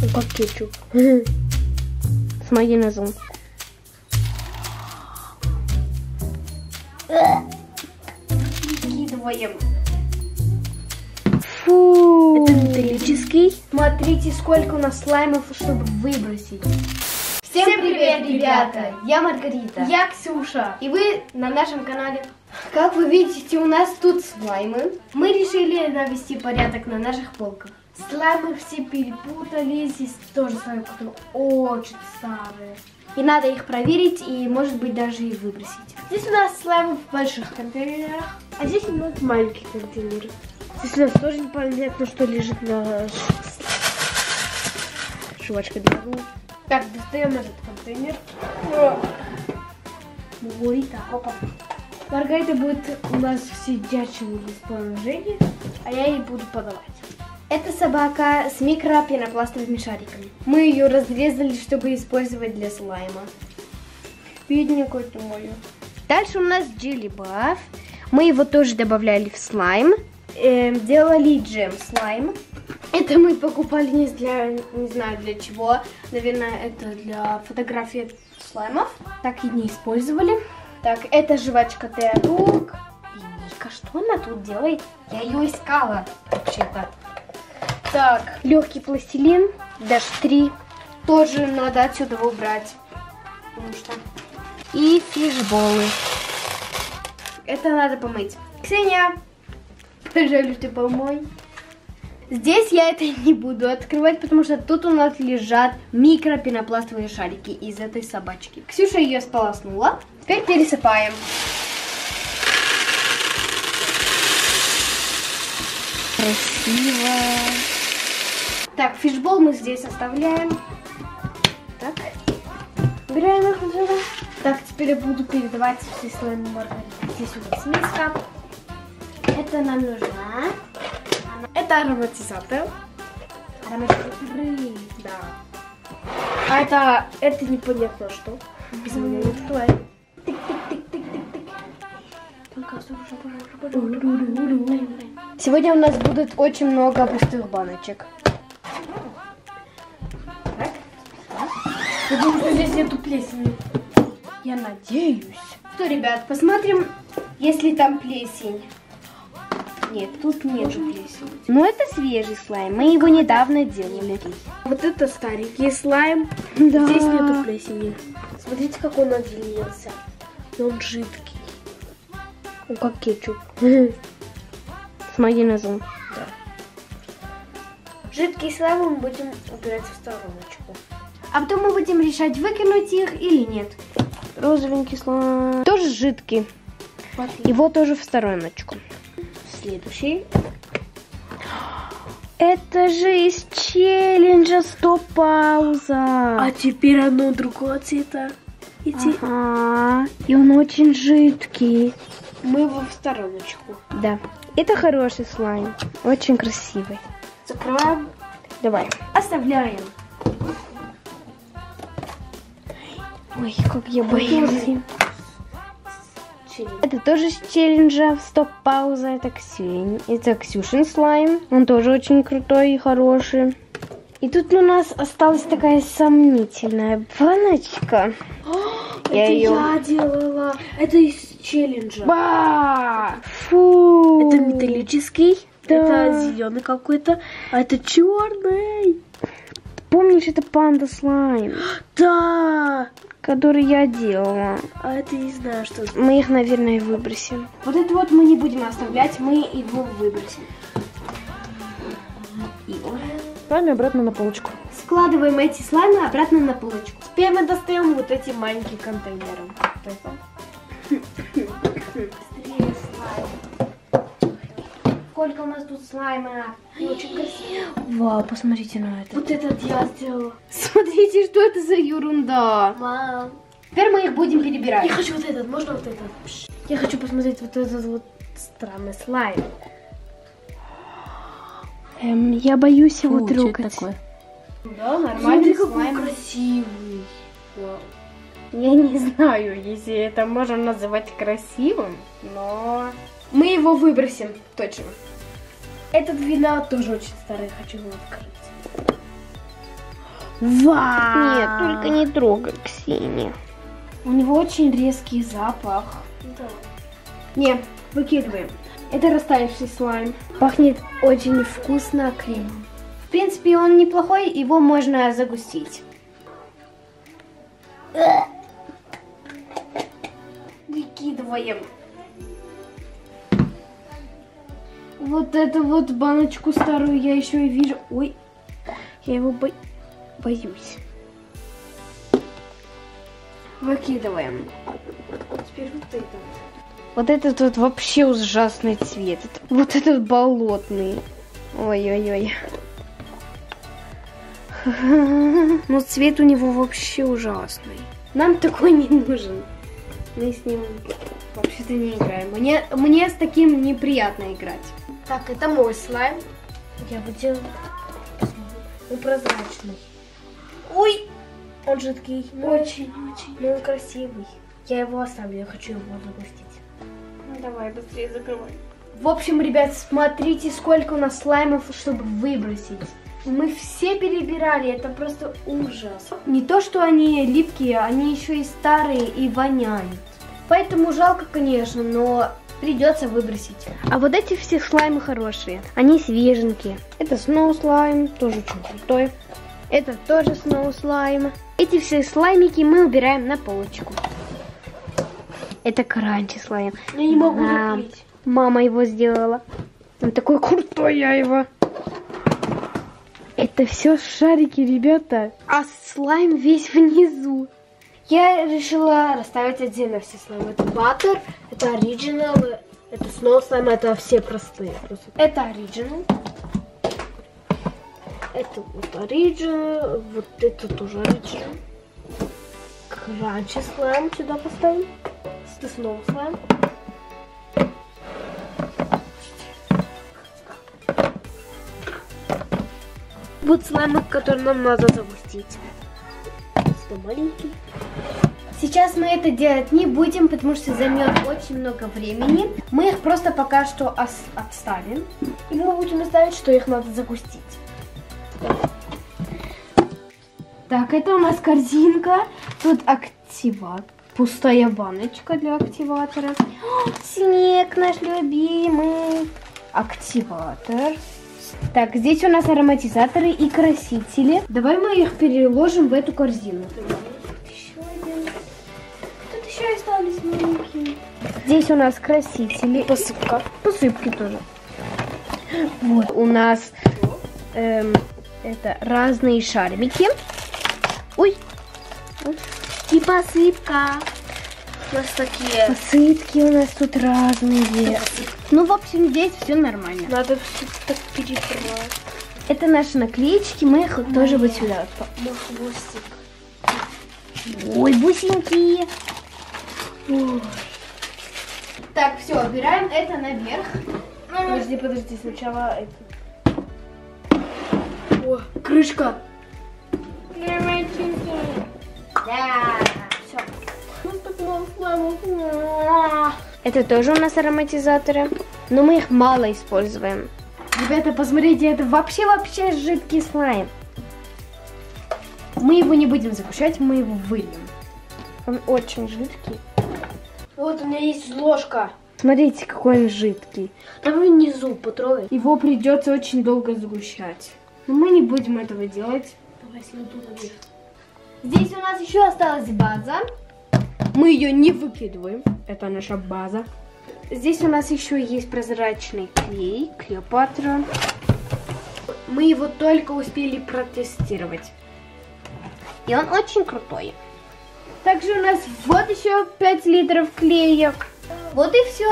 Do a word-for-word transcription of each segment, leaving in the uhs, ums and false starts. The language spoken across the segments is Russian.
Ну как кетчуп. С майонезом. Выкидываем. Фу. Это металлический. Смотрите, сколько у нас слаймов, чтобы выбросить. Всем, Всем привет, привет, ребята! Я Маргарита. Я Ксюша. И вы на нашем канале. Как вы видите, у нас тут слаймы. Мы решили навести порядок на наших полках. Слаймы все перепутались, здесь тоже слаймы, которые очень старые. И надо их проверить и, может быть, даже и выбросить. Здесь у нас слаймы в больших контейнерах, а здесь немного маленьких контейнеров. Здесь у нас тоже непонятно, что лежит на жвачка для рук. Так, достаем этот контейнер. Маргарита, опа. Маргарита будет у нас в сидячем положении, а я ей буду подавать. Это собака с микропенопластовыми шариками. Мы ее разрезали, чтобы использовать для слайма. Бедненькую-то мою. Дальше у нас джелли-баф. Мы его тоже добавляли в слайм. Эм, делали джем-слайм. Это мы покупали не для, не знаю для чего. Наверное, это для фотографии слаймов. Так и не использовали. Так, это жвачка для рук. Винилька, что она тут делает? Я ее искала вообще-то. Так, легкий пластилин, даже три, тоже надо отсюда убрать, потому что... И фишболы. Это надо помыть. Ксения, пожалуйста, помой. Здесь я это не буду открывать, потому что тут у нас лежат микропенопластовые шарики из этой собачки. Ксюша ее сполоснула. Теперь пересыпаем. Красиво. Так, фишбол мы здесь оставляем. Так. Убираем их отсюда. Так, теперь я буду передавать все слаймы Маргариты. Здесь у нас миска. Это нам нужна. Она... Это ароматизатор. Ароматизаторы. Да. А это... Это непонятно что. Без меня не открывает. Сегодня у нас будет очень много пустых баночек. Потому что здесь нету плесени. Я надеюсь. Что, ребят, посмотрим, если там плесень. Нет, тут нету плесени. Но это свежий слайм. Мы его недавно делали. Вот это старенький слайм. Да. Здесь нету плесени. Смотрите, как он отделился. Он жидкий. Он как кетчуп. С майонезом. Да. Жидкий слайм мы будем убирать в стороночку. А потом мы будем решать, выкинуть их или нет. Розовенький слайм. Тоже жидкий. Отлично. Его тоже в стороночку. Следующий. Это же из челленджа сто пауза. А теперь оно другого цвета. Иди. Ага. И он очень жидкий. Мы его в стороночку. Да. Это хороший слайм. Очень красивый. Закрываем. Давай. Оставляем. Ой, как я боюсь. Это тоже с челленджа в стоп-пауза. Это, Ксень... Это Ксюшин слайм. Он тоже очень крутой и хороший. И тут у нас осталась такая сомнительная баночка. О, я это ее... я делала. Это из челленджа. Ба! Фу! Это металлический. Да. Это зеленый какой-то. А это черный. Помнишь, это панда слайм? Да! Который я делала. А это не знаю, что... Мы их, наверное, выбросим. Вот это вот мы не будем оставлять, мы его выбросим. Слаймы обратно на полочку. Складываем эти слаймы обратно на полочку. Теперь мы достаем вот эти маленькие контейнеры. Быстрее слаймы. Сколько у нас тут слайма. Очень красиво. Вау, посмотрите на это. Вот этот я сделала. Смотрите, что это за ерунда. Мам. Теперь мы их будем перебирать. Я хочу вот этот, можно вот этот? Я хочу посмотреть вот этот вот странный слайм. Эм, я боюсь его трогать. Такое? Да, нормальный слайм. Какой красивый. Вау. Я не знаю, если это можно называть красивым, но... Мы его выбросим, точно. Этот виноград тоже очень старый, хочу его открыть. Вау! Нет, только не трогай, Ксения. У него очень резкий запах. Да. Не, выкидываем. Это растаявший слайм. Пахнет очень вкусно кремом. В принципе, он неплохой, его можно загустить. Выкидываем. Вот эту вот баночку старую я еще и вижу. Ой, я его бо... боюсь. Выкидываем. Теперь вот это. Вот этот вот вообще ужасный цвет. Вот этот болотный. Ой-ой-ой. Но цвет у него вообще ужасный. Нам такой не нужен. Мы с ним вообще-то не играем. Мне, мне с таким неприятно играть. Так, это мой слайм. Я бы делал... Он прозрачный. Ой! Он жидкий. Очень-очень. Но он красивый. Я его оставлю, я хочу его загустить. Ну, давай, быстрее закрывай. В общем, ребят, смотрите, сколько у нас слаймов, чтобы выбросить. Мы все перебирали, это просто ужас. Не то, что они липкие, они еще и старые и воняют. Поэтому жалко, конечно, но придется выбросить. А вот эти все слаймы хорошие, они свеженькие. Это Snow Slime, тоже очень крутой. Это тоже Snow Slime. Эти все слаймики мы убираем на полочку. Это кранчи слайм. Я не могу закрыть. Мама его сделала. Он такой крутой, я его. Это все шарики, ребята. А слайм весь внизу. Я решила расставить отдельно все слаймы. Это Butter, это Original, это Snow Slime, это все простые. Это Original. Это вот Original, вот это тоже Original. Crunchy Slime сюда поставим. Это Snow Slime. Вот слаймы, которые нам надо загустить. Это маленький. Сейчас мы это делать не будем, потому что займет очень много времени. Мы их просто пока что отставим. И мы будем знать, что их надо загустить. Так, это у нас корзинка. Тут активатор. Пустая баночка для активатора. О, снег наш любимый. Активатор. Так, здесь у нас ароматизаторы и красители. Давай мы их переложим в эту корзину. Тут еще один. Тут еще остались маленькие. Здесь у нас красители. Посыпка. Посыпки тоже. Вот у нас эм, это разные шармики. Ой. И посыпка. У нас такие... Посыпки у нас тут разные. Ну, в общем, здесь все нормально. Надо все так перебрать. Это наши наклеечки, мы их Моя. тоже вот сюда. Мой хвостик. Ой, бусинки. Ой. Так, все, убираем это наверх. Подожди, подожди, сначала это. О, крышка. Да. Это тоже у нас ароматизаторы, но мы их мало используем. Ребята, посмотрите, это вообще-вообще жидкий слайм. Мы его не будем загущать, мы его выльем. Он очень жидкий. Вот у меня есть ложка. Смотрите, какой он жидкий. Там внизу потрогай. Его придется очень долго загущать. Но мы не будем этого делать. Давай сюда наверх. Здесь у нас еще осталась база. Мы ее не выкидываем. Это наша база. Здесь у нас еще есть прозрачный клей Клеопатра. Мы его только успели протестировать. И он очень крутой. Также у нас вот еще пять литров клеек. Вот и все.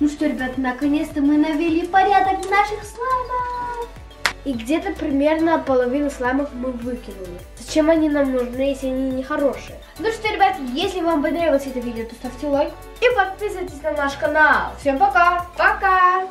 Ну что, ребят, наконец-то мы навели порядок наших слаймов. И где-то примерно половину слаймов мы выкинули. Зачем они нам нужны, если они не хорошие? Ну что, ребят, если вам понравилось это видео, то ставьте лайк и подписывайтесь на наш канал. Всем пока! Пока!